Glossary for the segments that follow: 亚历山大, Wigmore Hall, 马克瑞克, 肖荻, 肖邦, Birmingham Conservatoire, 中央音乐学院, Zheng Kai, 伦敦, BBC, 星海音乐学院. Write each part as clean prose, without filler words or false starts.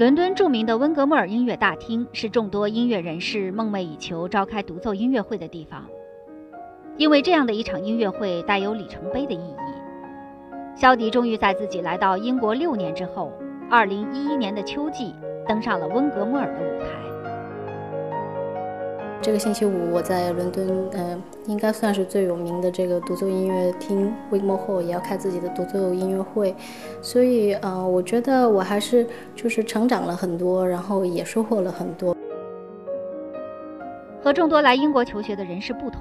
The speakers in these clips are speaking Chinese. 伦敦著名的温格莫尔音乐大厅是众多音乐人士梦寐以求召开独奏音乐会的地方，因为这样的一场音乐会带有里程碑的意义。肖迪终于在自己来到英国6年之后，2011年的秋季登上了温格莫尔的舞台。这个星期五我在伦敦，应该算是最有名的这个独奏音乐厅Wigmore Hall也要开自己的独奏音乐会，所以我觉得我还是就是成长了很多，然后也收获了很多。和众多来英国求学的人士不同，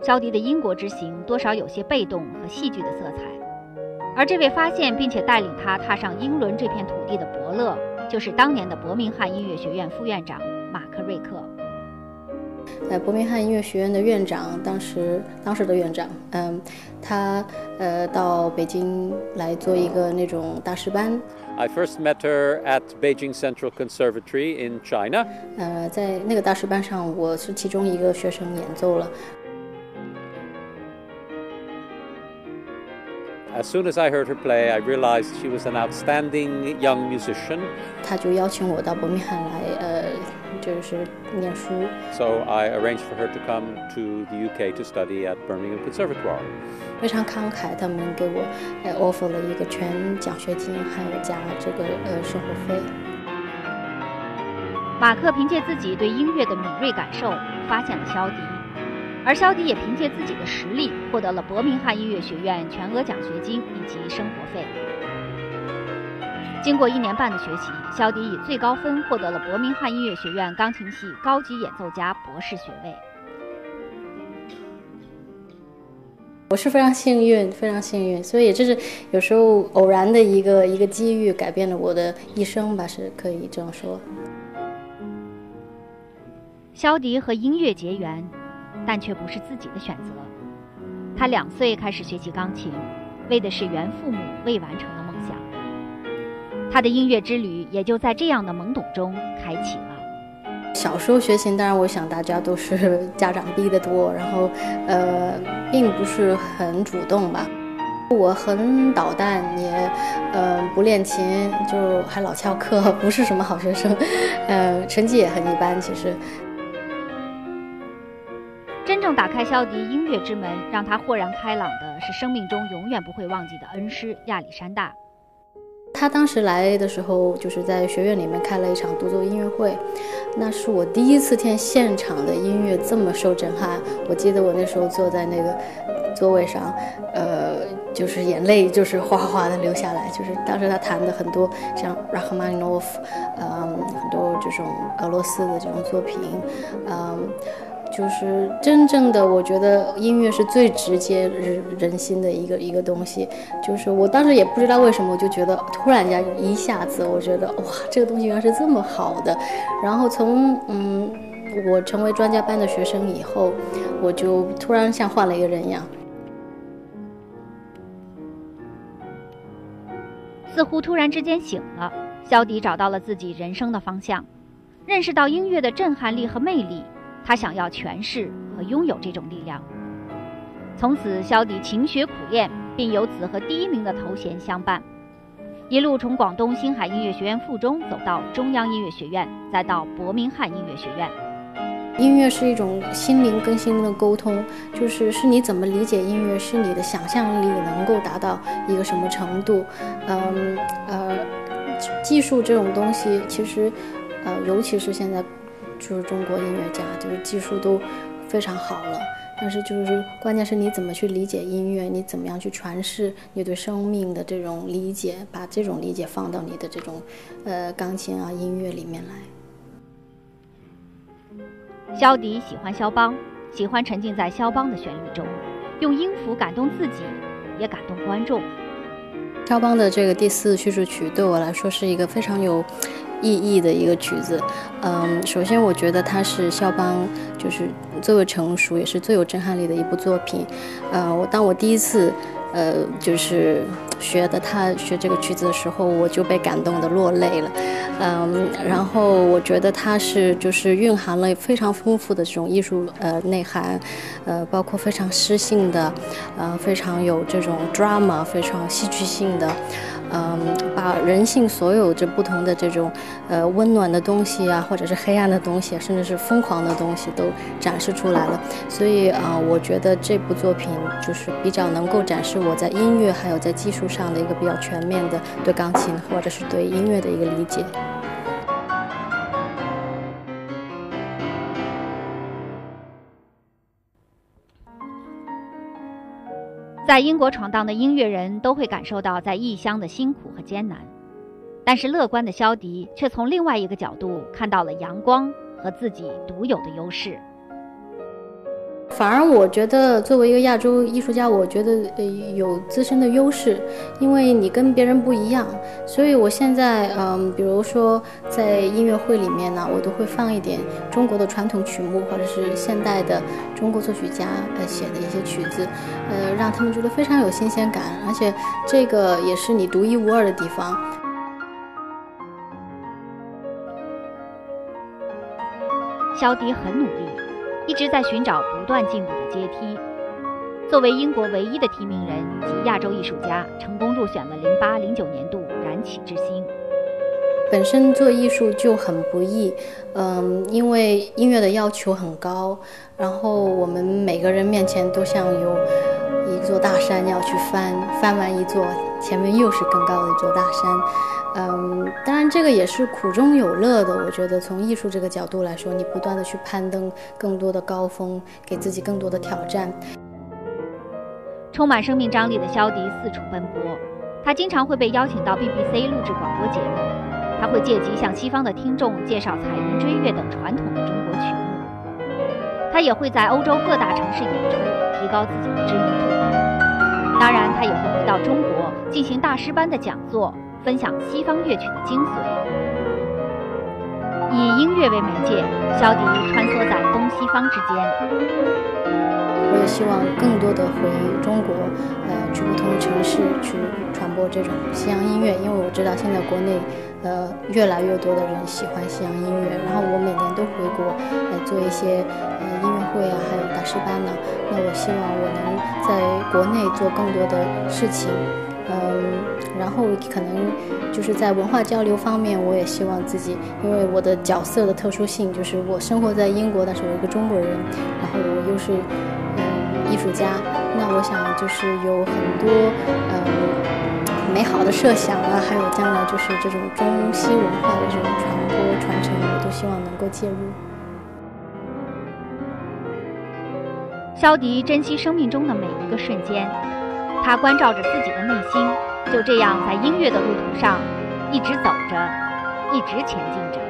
肖迪的英国之行多少有些被动和戏剧的色彩，而这位发现并且带领他踏上英伦这片土地的伯乐，就是当年的伯明翰音乐学院副院长马克瑞克。在伯明翰音乐学院的院长，当时的院长，他到北京来做一个那种大师班。I first met her at Beijing Central Conservatory in China. 在那个大师班上，我是其中一个学生演奏了。As soon as I heard her play, I realized she was an outstanding young musician. 他就邀请我到伯明翰来，就是念书。So I arranged for her to come to the UK to study at Birmingham Conservatoire. 非常慷慨，他们给我offer 了一个全奖学金，还有加这个生活费。马克凭借自己对音乐的敏锐感受，发现了肖迪。而肖迪也凭借自己的实力获得了伯明翰音乐学院全额奖学金以及生活费。经过1年半的学习，肖迪以最高分获得了伯明翰音乐学院钢琴系高级演奏家博士学位。我是非常幸运，非常幸运，所以这是有时候偶然的一个机遇改变了我的一生吧，是可以这样说。肖迪和音乐结缘，但却不是自己的选择。他2岁开始学习钢琴，为的是圆父母未完成的梦想。他的音乐之旅也就在这样的懵懂中开启了。小时候学琴，当然我想大家都是家长逼得多，然后并不是很主动吧。我很捣蛋，也不练琴，就还老翘课，不是什么好学生，成绩也很一般，其实。真正打开肖迪音乐之门，让他豁然开朗的是生命中永远不会忘记的恩师亚历山大。他当时来的时候，就是在学院里面开了一场独奏音乐会，那是我第一次听现场的音乐这么受震撼。我记得我那时候坐在那个座位上，就是眼泪就是哗哗的流下来。就是当时他弹的很多像拉赫曼尼诺夫，很多这种俄罗斯的这种作品，就是真正的，我觉得音乐是最直接人心的一个东西。就是我当时也不知道为什么，我就觉得突然间一下子，我觉得哇，这个东西原来是这么好的。然后从我成为专家班的学生以后，我就突然像换了一个人一样。似乎突然之间醒了，肖迪找到了自己人生的方向，认识到音乐的震撼力和魅力。他想要诠释和拥有这种力量。从此，肖迪勤学苦练，并由此和第1名的头衔相伴，一路从广东星海音乐学院附中走到中央音乐学院，再到伯明翰音乐学院。音乐是一种心灵跟心灵的沟通，就是你怎么理解音乐，是你的想象力能够达到一个什么程度。技术这种东西，其实，尤其是现在。就是中国音乐家，就是技术都非常好了，但是就是关键是你怎么去理解音乐，你怎么样去诠释你对生命的这种理解，把这种理解放到你的这种钢琴啊音乐里面来。肖迪喜欢肖邦，喜欢沉浸在肖邦的旋律中，用音符感动自己，也感动观众。肖邦的这个第4叙事曲对我来说是一个非常有意义的一个曲子。首先我觉得它是肖邦就是最为成熟也是最有震撼力的一部作品。当我第一次就是学的他学这个曲子的时候，我就被感动得落泪了。然后我觉得它是就是蕴含了非常丰富的这种艺术内涵，包括非常诗性的，非常有这种 drama， 非常戏剧性的。把人性所有这不同的这种温暖的东西啊，或者是黑暗的东西，甚至是疯狂的东西都展示出来了。所以我觉得这部作品就是比较能够展示我在音乐还有在技术上的一个比较全面的对钢琴或者是对音乐的一个理解。在英国闯荡的音乐人都会感受到在异乡的辛苦和艰难，但是乐观的肖迪却从另外一个角度看到了阳光和自己独有的优势。反而我觉得作为一个亚洲艺术家，我觉得有自身的优势，因为你跟别人不一样。所以我现在比如说在音乐会里面呢，我都会放一点中国的传统曲目，或者是现代的中国作曲家写的一些曲子，让他们觉得非常有新鲜感，而且这个也是你独一无二的地方。肖迪很努力，一直在寻找不断进步的阶梯。作为英国唯一的提名人及亚洲艺术家，成功入选了08、09年度燃起之星。本身做艺术就很不易，因为音乐的要求很高，然后我们每个人面前都像有一座大山要去翻，翻完一座，前面又是更高的一座大山。当然这个也是苦中有乐的。我觉得从艺术这个角度来说，你不断的去攀登更多的高峰，给自己更多的挑战。充满生命张力的肖迪四处奔波，他经常会被邀请到 BBC 录制广播节目，他会借机向西方的听众介绍彩云追月等传统的中国曲目，他也会在欧洲各大城市演出，提高自己的知名度。当然他也会回到中国进行大师班的讲座，分享西方乐曲的精髓。以音乐为媒介，肖迪穿梭在东西方之间。我也希望更多的回中国，去不同的城市去传播这种西洋音乐，因为我知道现在国内越来越多的人喜欢西洋音乐。然后我每年都回国做一些音乐会啊，还有大师班呢。那我希望我能在国内做更多的事情。然后可能就是在文化交流方面，我也希望自己，因为我的角色的特殊性，就是我生活在英国，但是我一个中国人，然后我又是艺术家，那我想就是有很多美好的设想啊，还有将来就是这种中西文化的这种传播传承，我都希望能够介入。肖迪珍惜生命中的每一个瞬间，他关照着自己的内心，就这样在音乐的路途上一直走着，一直前进着。